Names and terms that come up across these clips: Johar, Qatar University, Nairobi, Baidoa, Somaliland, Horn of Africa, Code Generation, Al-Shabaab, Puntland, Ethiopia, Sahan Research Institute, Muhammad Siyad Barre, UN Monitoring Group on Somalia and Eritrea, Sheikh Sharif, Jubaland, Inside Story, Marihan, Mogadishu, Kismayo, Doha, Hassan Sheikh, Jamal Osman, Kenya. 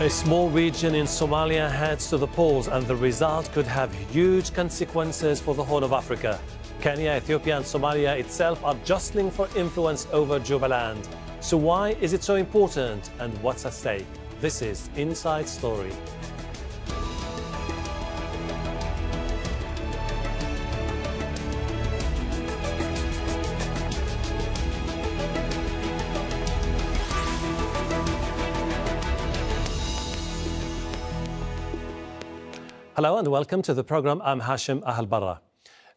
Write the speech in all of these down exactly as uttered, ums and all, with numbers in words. A small region in Somalia heads to the polls, and the result could have huge consequences for the Horn of Africa. Kenya, Ethiopia and Somalia itself are jostling for influence over Jubaland. So why is it so important, and what's at stake? This is Inside Story. Hello and welcome to the program. I'm Hashem Ahelbarra.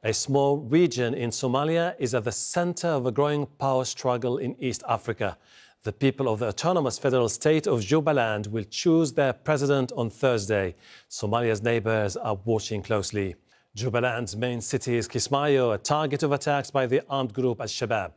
A small region in Somalia is at the center of a growing power struggle in East Africa. The people of the autonomous federal state of Jubaland will choose their president on Thursday. Somalia's neighbors are watching closely. Jubaland's main city is Kismayo, a target of attacks by the armed group Al-Shabaab.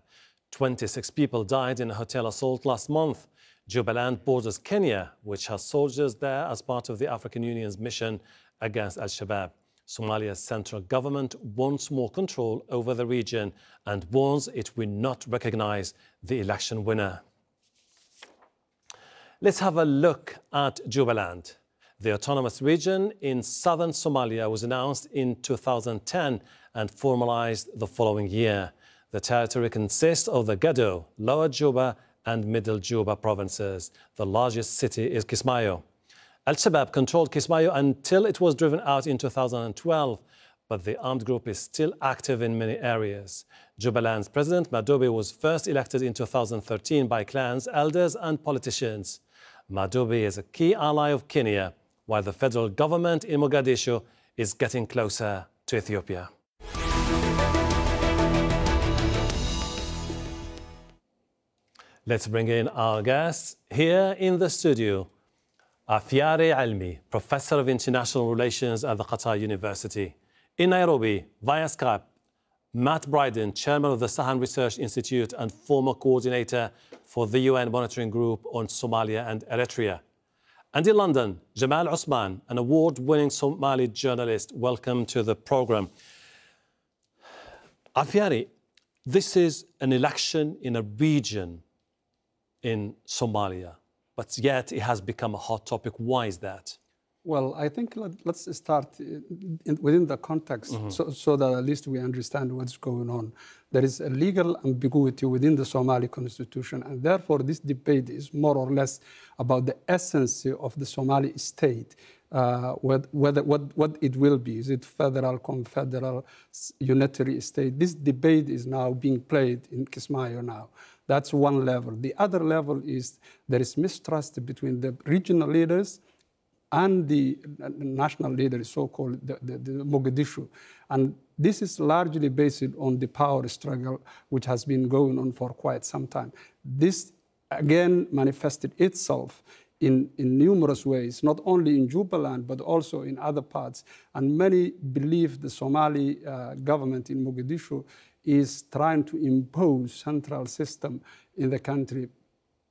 twenty-six people died in a hotel assault last month. Jubaland borders Kenya, which has soldiers there as part of the African Union's mission against Al-Shabaab. Somalia's central government wants more control over the region and warns it will not recognize the election winner. Let's have a look at Jubaland. The autonomous region in southern Somalia was announced in two thousand ten and formalized the following year. The territory consists of the Gado, Lower Juba and Middle Juba provinces. The largest city is Kismayo. Al-Shabaab controlled Kismayo until it was driven out in two thousand twelve, but the armed group is still active in many areas. Jubaland's president, Madobe, was first elected in two thousand thirteen by clans, elders and politicians. Madobe is a key ally of Kenya, while the federal government in Mogadishu is getting closer to Ethiopia. Let's bring in our guests here in the studio. Afyare Elmi, Professor of International Relations at the Qatar University. In Nairobi, via Skype, Matt Bryden, Chairman of the Sahan Research Institute and former coordinator for the U N Monitoring Group on Somalia and Eritrea. And in London, Jamal Osman, an award-winning Somali journalist. Welcome to the program. Afyare, this is an election in a region in Somalia, but yet it has become a hot topic. Why is that? Well, I think let's start within the context mm-hmm. so, so that at least we understand what's going on. There is a legal ambiguity within the Somali constitution, and therefore this debate is more or less about the essence of the Somali state, uh, whether, whether, what, what it will be. Is it federal, confederal, unitary state? This debate is now being played in Kismayo now. That's one level. The other level is there is mistrust between the regional leaders and the national leaders, so-called the, the, the Mogadishu. And this is largely based on the power struggle, which has been going on for quite some time. This, again, manifested itself in, in numerous ways, not only in Jubaland, but also in other parts. And many believe the Somali uh, government in Mogadishu is trying to impose central system in the country,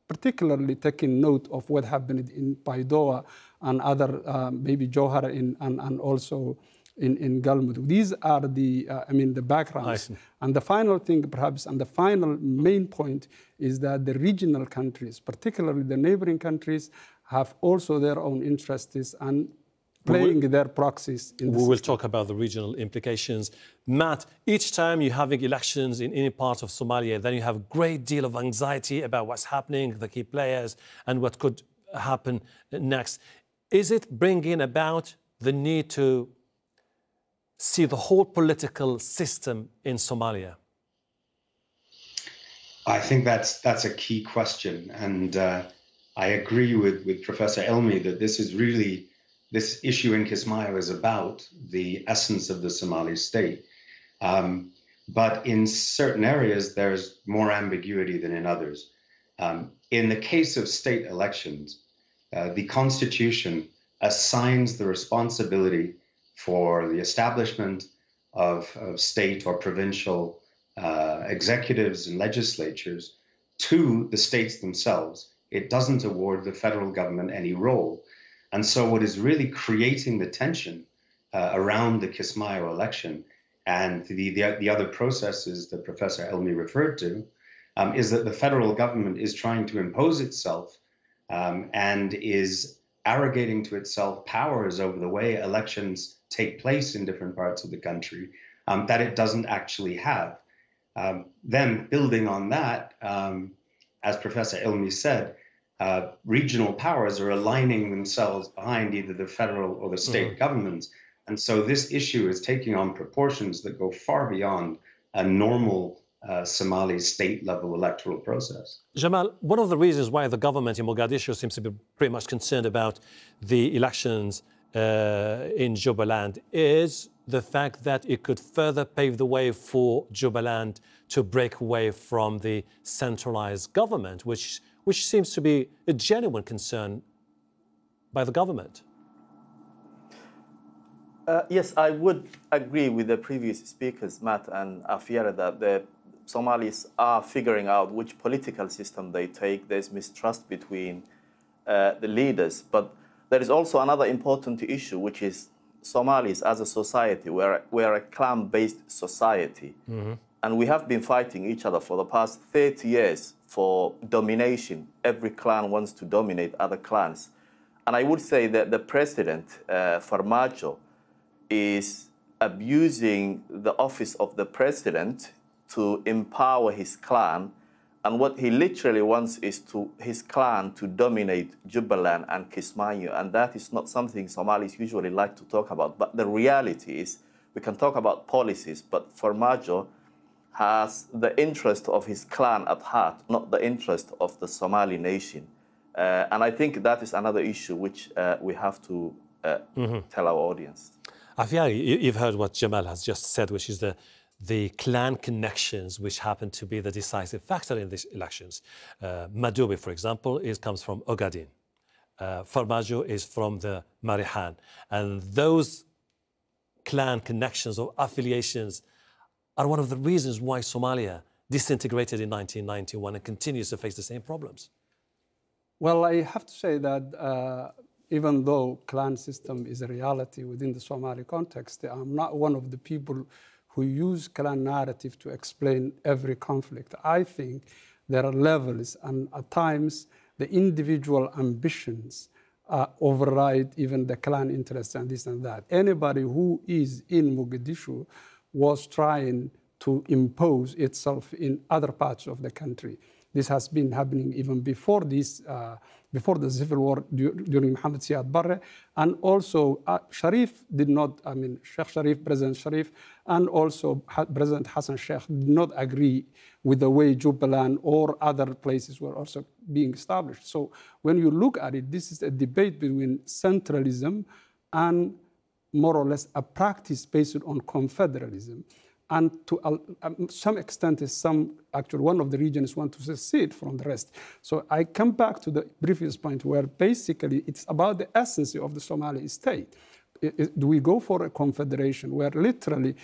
particularly taking note of what happened in Baidoa and other, uh, maybe Johar in, and, and also in, in Galmudug. These are the, uh, I mean, the backgrounds. And the final thing, perhaps, and the final main point is that the regional countries, particularly the neighboring countries, have also their own interests and playing will, their proxies. In the we system. will talk about the regional implications. Matt, each time you're having elections in any part of Somalia, then you have a great deal of anxiety about what's happening, the key players, and what could happen next. Is it bringing about the need to see the whole political system in Somalia? I think that's, that's a key question. And uh, I agree with, with Professor Elmi that this is really this issue in Kismayo is about the essence of the Somali state. Um, but in certain areas, there's more ambiguity than in others. Um, in the case of state elections, uh, the constitution assigns the responsibility for the establishment of, of state or provincial uh, executives and legislatures to the states themselves. It doesn't award the federal government any role. And so what is really creating the tension uh, around the Kismayo election and the, the, the other processes that Professor Elmi referred to um, is that the federal government is trying to impose itself um, and is arrogating to itself powers over the way elections take place in different parts of the country um, that it doesn't actually have. Um, then building on that, um, as Professor Elmi said, uh, regional powers are aligning themselves behind either the federal or the state mm-hmm. governments. And so this issue is taking on proportions that go far beyond a normal Uh, Somali state-level electoral process. Jamal, one of the reasons why the government in Mogadishu seems to be pretty much concerned about the elections uh, in Jubaland is the fact that it could further pave the way for Jubaland to break away from the centralized government, which, which seems to be a genuine concern by the government. Uh, yes, I would agree with the previous speakers, Matt and Afyare, that the Somalis are figuring out which political system they take. There's mistrust between uh, the leaders. But there is also another important issue, which is Somalis as a society. We're, we're a clan-based society. Mm-hmm. And we have been fighting each other for the past thirty years for domination. Every clan wants to dominate other clans. And I would say that the president, uh, Farmaajo, is abusing the office of the president to empower his clan, and what he literally wants is to his clan to dominate Jubaland and Kismayo, and that is not something Somalis usually like to talk about. But the reality is, we can talk about policies, but Farmaajo has the interest of his clan at heart, not the interest of the Somali nation. Uh, and I think that is another issue which uh, we have to uh, mm-hmm. tell our audience. Afyare, you've heard what Jamal has just said, which is the the clan connections, which happen to be the decisive factor in these elections. Uh, Madobe, for example, is, comes from Ogaden. Uh, Farmaajo is from the Marihan. And those clan connections or affiliations are one of the reasons why Somalia disintegrated in nineteen ninety-one and continues to face the same problems. Well, I have to say that uh, even though clan system is a reality within the Somali context, I'm not one of the people who use clan narrative to explain every conflict. I think there are levels, and at times the individual ambitions uh, override even the clan interests and this and that. Anybody who is in Mogadishu was trying to impose itself in other parts of the country. This has been happening even before this, uh, before the civil war during Muhammad Siyad Barre, and also uh, Sharif did not, I mean, Sheikh Sharif, President Sharif, and also ha President Hassan Sheikh did not agree with the way Jubaland or other places were also being established. So when you look at it, this is a debate between centralism and more or less a practice based on confederalism. And to uh, some extent, is some actually one of the regions want to secede from the rest. So I come back to the previous point where basically it's about the essence of the Somali state. It, it, do we go for a confederation where literally, uh,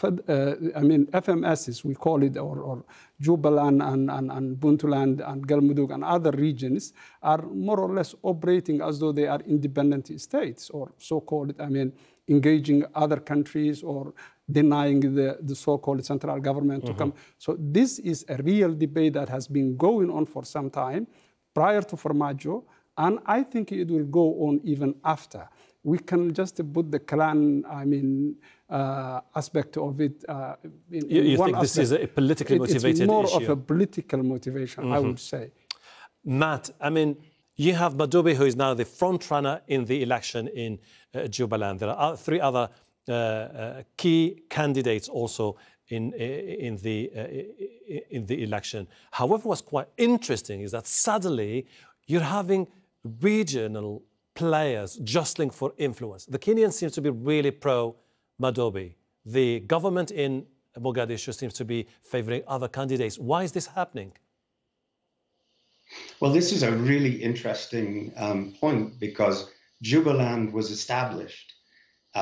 fed, uh, I mean, F M Ss, we call it, or, or Jubaland and, and, and Puntland and Galmudug and other regions are more or less operating as though they are independent states or so-called, I mean, engaging other countries or denying the, the so-called central government mm-hmm. to come. So this is a real debate that has been going on for some time prior to Farmaajo, and I think it will go on even after. We can just put the clan, I mean, uh, aspect of it. Uh, in, you you one think aspect. This is a politically motivated issue? It's more issue. of a political motivation, mm-hmm. I would say. Matt, I mean, you have Madobe, who is now the front-runner in the election in uh, Jubaland. There are three other uh, uh, key candidates also in, in, the, uh, in the election. However, what's quite interesting is that suddenly you're having regional players jostling for influence. The Kenyans seem to be really pro-Madobe. The government in Mogadishu seems to be favouring other candidates. Why is this happening? Well, this is a really interesting um, point, because Jubaland was established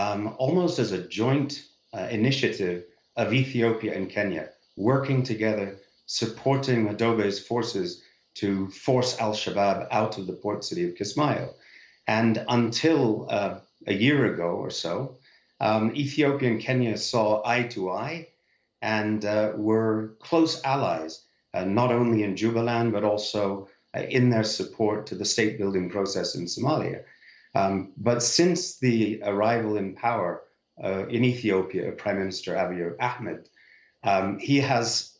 um, almost as a joint uh, initiative of Ethiopia and Kenya, working together, supporting Madobe's forces to force Al-Shabaab out of the port city of Kismayo. And until uh, a year ago or so, um, Ethiopia and Kenya saw eye to eye and uh, were close allies. Uh, not only in Jubaland, but also uh, in their support to the state-building process in Somalia. Um, but since the arrival in power uh, in Ethiopia of Prime Minister Abiy Ahmed, um, he has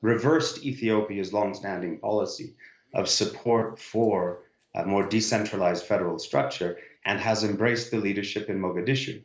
reversed Ethiopia's long-standing policy of support for a more decentralized federal structure and has embraced the leadership in Mogadishu.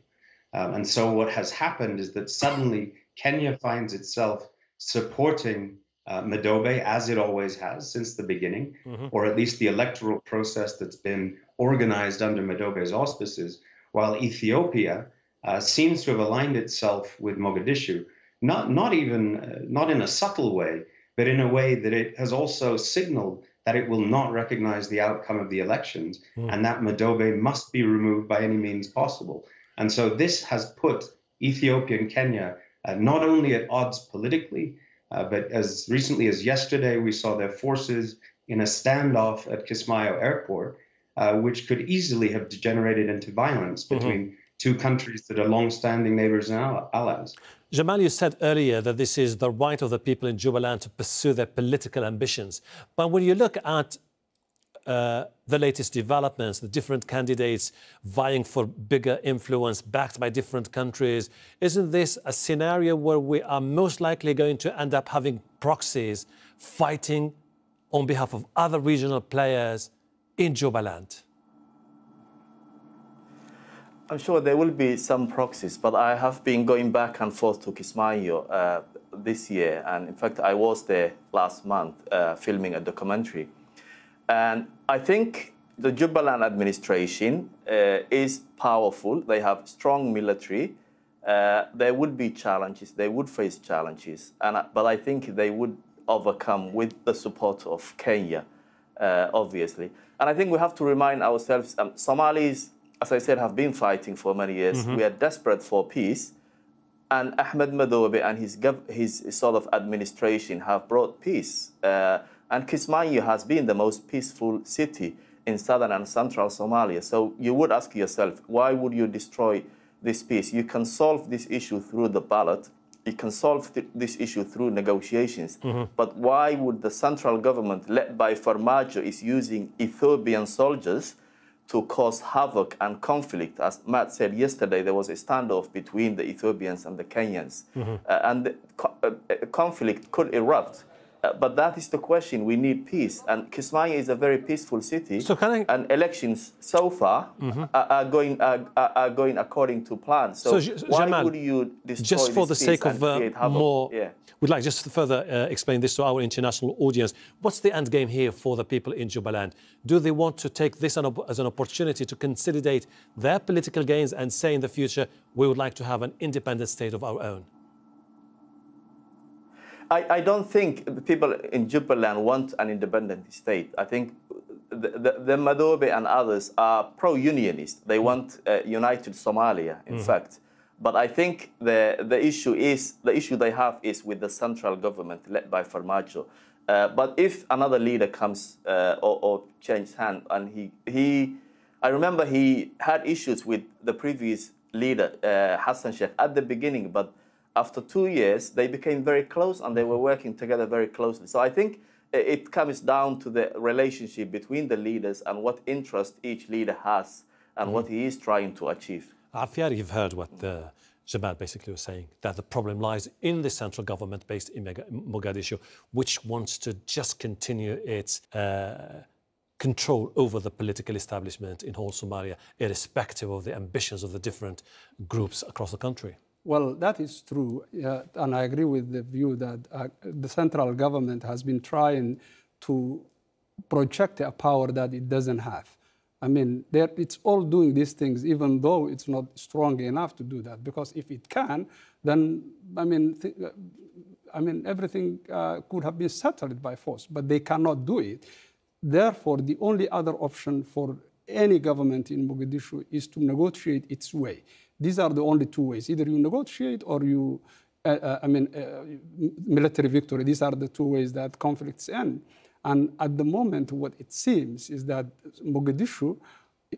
Um, and so what has happened is that suddenly Kenya finds itself supporting uh, Madobe, as it always has since the beginning, mm-hmm. or at least the electoral process that's been organized under Madobe's auspices, while Ethiopia uh, seems to have aligned itself with Mogadishu, not, not even, uh, not in a subtle way, but in a way that it has also signaled that it will not recognize the outcome of the elections mm. and that Madobe must be removed by any means possible. And so this has put Ethiopia and Kenya uh, not only at odds politically, uh, but as recently as yesterday, we saw their forces in a standoff at Kismayo airport, uh, which could easily have degenerated into violence between mm-hmm. two countries that are long-standing neighbors and allies. Jamal, you said earlier that this is the right of the people in Jubaland to pursue their political ambitions. But when you look at uh, the latest developments, the different candidates vying for bigger influence backed by different countries, isn't this a scenario where we are most likely going to end up having proxies fighting on behalf of other regional players in Jubaland? I'm sure there will be some proxies, but I have been going back and forth to Kismayo uh, this year. And in fact, I was there last month uh, filming a documentary. And I think the Jubaland administration uh, is powerful. They have strong military. Uh, there would be challenges. They would face challenges. And, but I think they would overcome with the support of Kenya, uh, obviously. And I think we have to remind ourselves, um, Somalis, as I said, have been fighting for many years. Mm-hmm. We are desperate for peace. And Ahmed Madobe and his, his sort of administration have brought peace. Uh, and Kismayo has been the most peaceful city in southern and central Somalia. So you would ask yourself, why would you destroy this peace? You can solve this issue through the ballot. You can solve th this issue through negotiations. Mm-hmm. But why would the central government, led by Farmaajo, is using Ethiopian soldiers to cause havoc and conflict? As Matt said yesterday, there was a standoff between the Ethiopians and the Kenyans. Mm-hmm. uh, and the co uh, conflict could erupt. Uh, but that is the question. We need peace. And Kismayo is a very peaceful city. So can I... And elections so far mm-hmm. are, are, going, are, are going according to plan. So, so why Jamal, would you destroy just for the sake of uh, more... Yeah. We'd like just to further uh, explain this to our international audience. What's the end game here for the people in Jubaland? Do they want to take this as an opportunity to consolidate their political gains and say in the future, we would like to have an independent state of our own? I, I don't think the people in Jubaland want an independent state. I think the, the, the Madobe and others are pro-unionist. They want uh, united Somalia, in mm. fact. But I think the, the issue is, the issue they have is with the central government led by Farmaajo. Uh, but if another leader comes uh, or, or changes hand, and he, he, I remember he had issues with the previous leader, uh, Hassan Sheikh, at the beginning, but after two years, they became very close and they were working together very closely. So I think it comes down to the relationship between the leaders and what interest each leader has and mm. what he is trying to achieve. Afyare, you've heard what uh, Jamal basically was saying, that the problem lies in the central government based in Mogadishu, which wants to just continue its uh, control over the political establishment in whole Somalia, irrespective of the ambitions of the different groups across the country. Well, that is true, uh, and I agree with the view that uh, the central government has been trying to project a power that it doesn't have. I mean, it's all doing these things, even though it's not strong enough to do that. Because if it can, then, I mean, th I mean everything uh, could have been settled by force, but they cannot do it. Therefore, the only other option for any government in Mogadishu is to negotiate its way. These are the only two ways. Either you negotiate or you, uh, uh, I mean, uh, military victory. These are the two ways that conflicts end. And at the moment, what it seems is that Mogadishu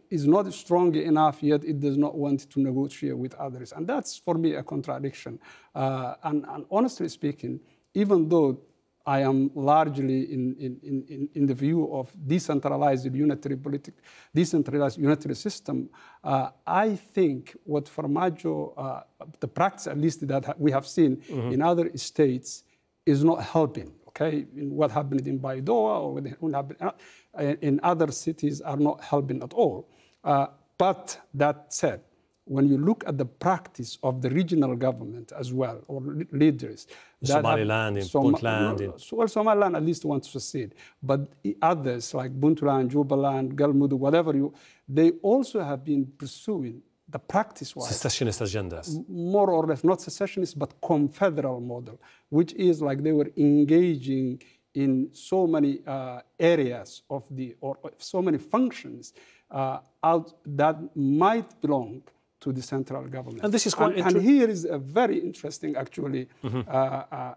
is not strong enough, yet it does not want to negotiate with others. And that's, for me, a contradiction. Uh, and, and honestly speaking, even though I am largely in, in, in, in the view of decentralized unitary politic, decentralized unitary system. Uh, I think what Farmaajo, uh, the practice at least that we have seen mm-hmm. in other states, is not helping. Okay, in what happened in Baidoa or what happened in other cities are not helping at all. Uh, but that said, when you look at the practice of the regional government as well, or leaders, Somaliland, in Som Puntland, in... well, Somaliland at least wants to succeed, but others like Puntland, Jubaland, Galmudug, whatever you, they also have been pursuing the practice-wise secessionist agendas, more or less not secessionist, but confederal model, which is like they were engaging in so many uh, areas of the or so many functions uh, out that might belong to the central government. And this is quite interesting. And here is a very interesting, actually, mm-hmm. uh, uh,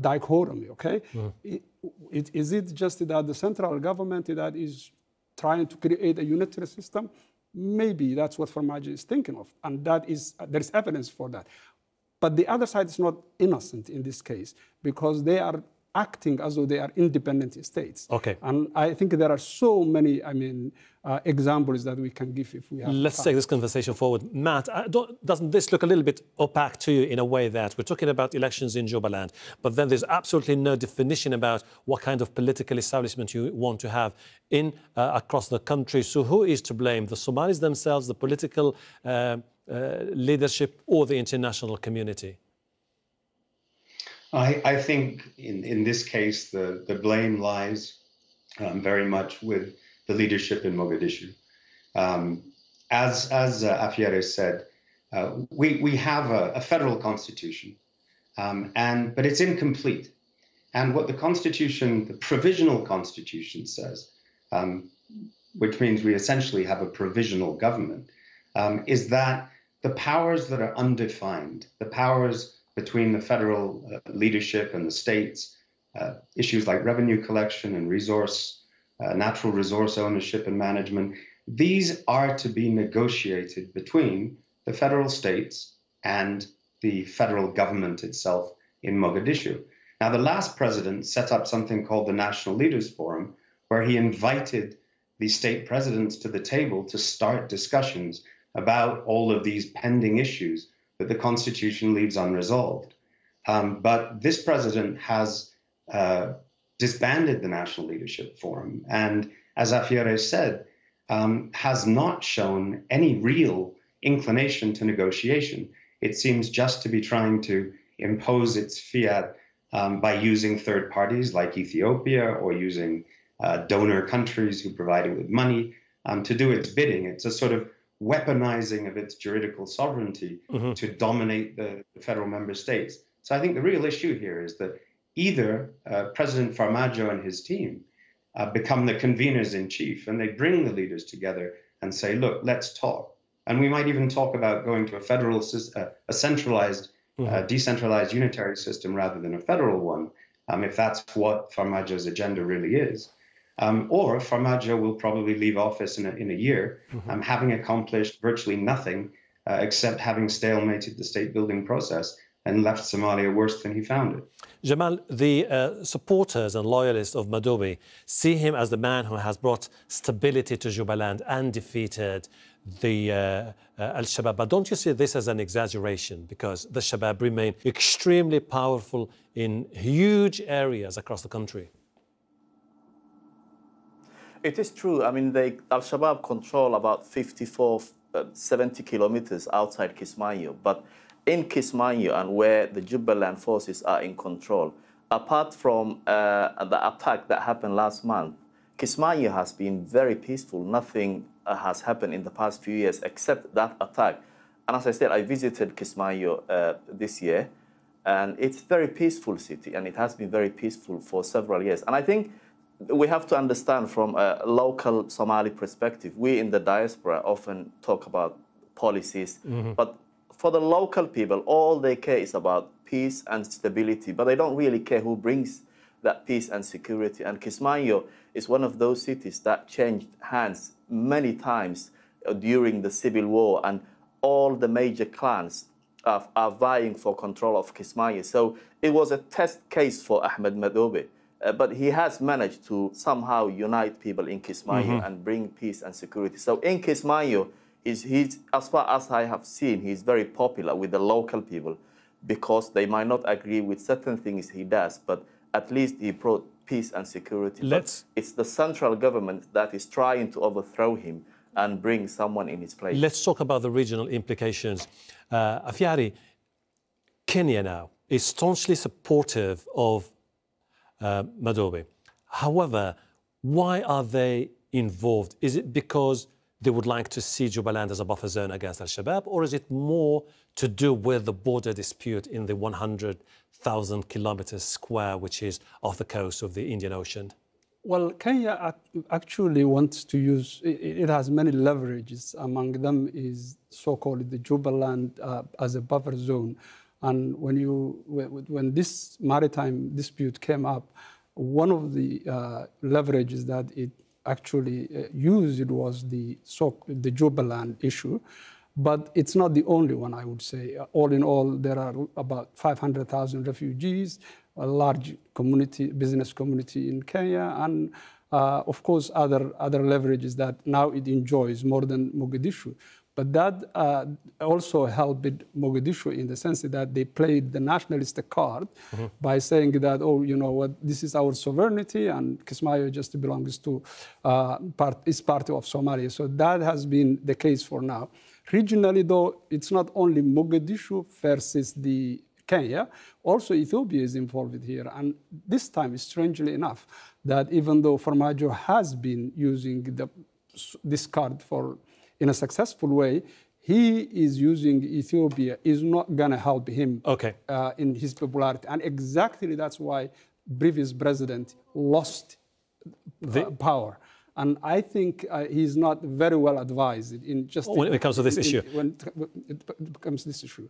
dichotomy, okay? Mm-hmm. it, it, is it just that the central government that is trying to create a unitary system? Maybe that's what Farmaajo is thinking of, and that is, uh, there is evidence for that. But the other side is not innocent in this case, because they are acting as though they are independent states. Okay. And I think there are so many, I mean, uh, examples that we can give if we have Let's time. Take this conversation forward. Matt, I don't, doesn't this look a little bit opaque to you in a way that we're talking about elections in Jubaland, but then there's absolutely no definition about what kind of political establishment you want to have in uh, across the country. So who is to blame? The Somalis themselves, the political uh, uh, leadership, or the international community? I, I think in, in this case, the, the blame lies um, very much with the leadership in Mogadishu. Um, as as uh, Afyare said, uh, we, we have a, a federal constitution, um, and but it's incomplete. And what the constitution, the provisional constitution says, um, which means we essentially have a provisional government, um, is that the powers that are undefined, the powers between the federal uh, leadership and the states, uh, issues like revenue collection and resource, uh, natural resource ownership and management, these are to be negotiated between the federal states and the federal government itself in Mogadishu. Now, the last president set up something called the National Leaders Forum, where he invited the state presidents to the table to start discussions about all of these pending issues that the Constitution leaves unresolved. Um, but this president has uh, disbanded the National Leadership Forum and, as Afyare said, um, has not shown any real inclination to negotiation. It seems just to be trying to impose its fiat um, by using third parties like Ethiopia or using uh, donor countries who provide it with money um, to do its bidding. It's a sort of weaponizing of its juridical sovereignty mm-hmm. to dominate the federal member states. So I think the real issue here is that either uh, President Farmaajo and his team uh, become the conveners in chief and they bring the leaders together and say, look, let's talk. And we might even talk about going to a federal, uh, a centralized, mm-hmm. uh, decentralized unitary system rather than a federal one, um, if that's what Farmaajo's agenda really is. Um, or Farmaajo will probably leave office in a, in a year, mm-hmm. um, having accomplished virtually nothing uh, except having stalemated the state-building process and left Somalia worse than he found it. Jamal, the uh, supporters and loyalists of Madobe see him as the man who has brought stability to Jubaland and defeated the uh, uh, Al-Shabaab. But don't you see this as an exaggeration? Because the Shabaab remain extremely powerful in huge areas across the country. It is true. I mean, they, Al-Shabaab control about fifty-four, seventy kilometers outside Kismayo. But in Kismayo and where the Jubaland forces are in control, apart from uh, the attack that happened last month, Kismayo has been very peaceful. Nothing uh, has happened in the past few years except that attack. And as I said, I visited Kismayo uh, this year, and it's a very peaceful city, and it has been very peaceful for several years. And I think we have to understand from a local Somali perspective. We in the diaspora often talk about policies, mm-hmm. but for the local people, all they care is about peace and stability, but they don't really care who brings that peace and security. And Kismayo is one of those cities that changed hands many times during the civil war, and all the major clans uh, are vying for control of Kismayo. So it was a test case for Ahmed Madobe. Uh, but he has managed to somehow unite people in Kismayo mm-hmm. and bring peace and security. So in Kismayo, he's, he's, as far as I have seen, he's very popular with the local people because they might not agree with certain things he does, but at least he brought peace and security. Let's, it's the central government that is trying to overthrow him and bring someone in his place. Let's talk about the regional implications. Uh, Afyare, Kenya now is staunchly supportive of Uh, Madobe. However, why are they involved? Is it because they would like to see Jubaland as a buffer zone against Al-Shabaab, or is it more to do with the border dispute in the one hundred thousand kilometers square, which is off the coast of the Indian Ocean? Well, Kenya actually wants to use, it has many leverages. Among them is so-called the Jubaland uh, as a buffer zone. And when you when this maritime dispute came up, one of the uh, leverages that it actually uh, used it was the so the Jubaland issue, but it's not the only one. I would say, all in all, there are about five hundred thousand refugees, a large community, business community in Kenya, and uh, of course other other leverages that now it enjoys more than Mogadishu. But that uh, also helped Mogadishu in the sense that they played the nationalist card mm-hmm. by saying that, oh, you know what, this is our sovereignty and Kismayo just belongs to, uh, part, is part of Somalia. So that has been the case for now. Regionally, though, it's not only Mogadishu versus the Kenya, also Ethiopia is involved here. And this time, strangely enough, that even though Farmaajo has been using the, this card for in a successful way, he is using Ethiopia, is not going to help him okay. uh, in his popularity. And exactly that's why previous president lost the uh, power. And I think uh, he's not very well advised in just... When it comes to this in, issue. When it becomes this issue.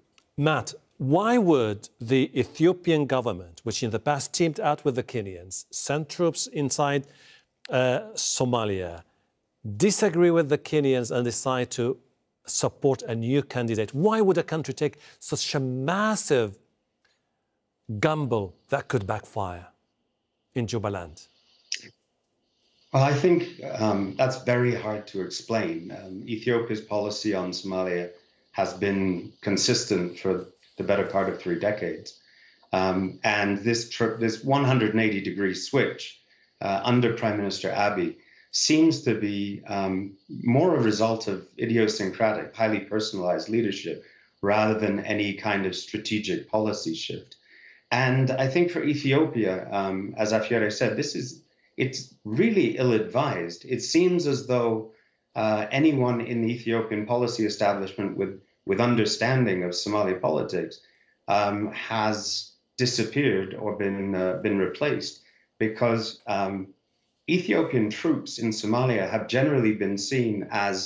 Matt, why would the Ethiopian government, which in the past teamed out with the Kenyans, send troops inside uh, Somalia, disagree with the Kenyans and decide to support a new candidate? Why would a country take such a massive gamble that could backfire in Jubaland? Well, I think um, that's very hard to explain. Um, Ethiopia's policy on Somalia has been consistent for the better part of three decades. Um, and this, this one hundred eighty degree switch uh, under Prime Minister Abiy seems to be um, more a result of idiosyncratic, highly personalized leadership rather than any kind of strategic policy shift. And I think for Ethiopia, um, as Afyare said, this is, it's really ill-advised. It seems as though uh, anyone in the Ethiopian policy establishment with, with understanding of Somali politics um, has disappeared or been, uh, been replaced because um, Ethiopian troops in Somalia have generally been seen as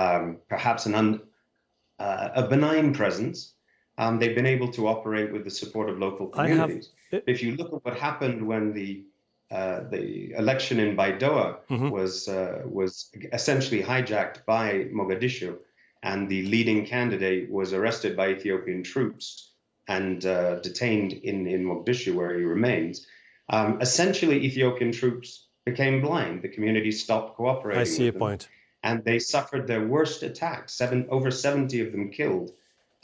um, perhaps an un, uh, a benign presence. Um, they've been able to operate with the support of local communities. Have... If you look at what happened when the uh, the election in Baidoa mm-hmm. was uh, was essentially hijacked by Mogadishu, and the leading candidate was arrested by Ethiopian troops and uh, detained in in Mogadishu, where he remains. Um, essentially, Ethiopian troops became blind. The community stopped cooperating. I see your point. And they suffered their worst attacks. Seven, over seventy of them killed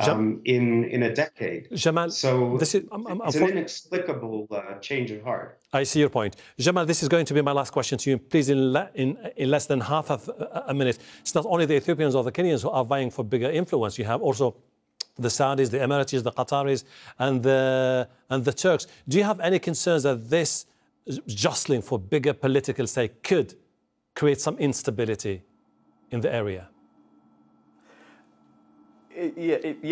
um, in in a decade. Jamal, so this is I'm, I'm, it's I'm, an inexplicable uh, change of heart. I see your point, Jamal. This is going to be my last question to you. Please, in le in, in less than half of a minute. It's not only the Ethiopians or the Kenyans who are vying for bigger influence. You have also the Saudis, the Emiratis, the Qataris, and the and the Turks. Do you have any concerns that this jostling for bigger political sake could create some instability in the area?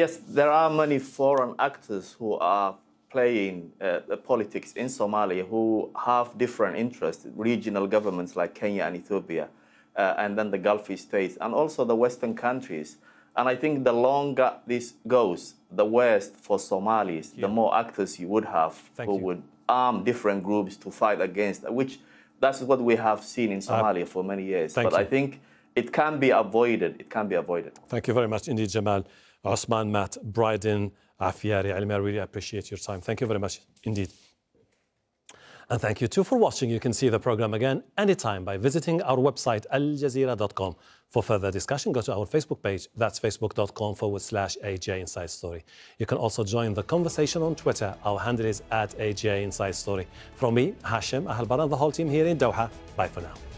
Yes, there are many foreign actors who are playing uh, the politics in Somalia who have different interests, regional governments like Kenya and Ethiopia, uh, and then the Gulf states, and also the Western countries. And I think the longer this goes, the worse for Somalis, the more actors you would have Thank who you. would arm different groups to fight against, which that's what we have seen in Somalia uh, for many years. But you. I think it can be avoided. It can be avoided. Thank you very much indeed, Jamal Osman, Matt Bryden, Afyare Elmi. I really appreciate your time. Thank you very much indeed. And thank you too for watching. You can see the program again anytime by visiting our website, al jazeera dot com. For further discussion, go to our Facebook page. That's facebook dot com forward slash A J Inside Story. You can also join the conversation on Twitter. Our handle is at A J Inside Story. From me, Hashem Ahelbarra, and the whole team here in Doha. Bye for now.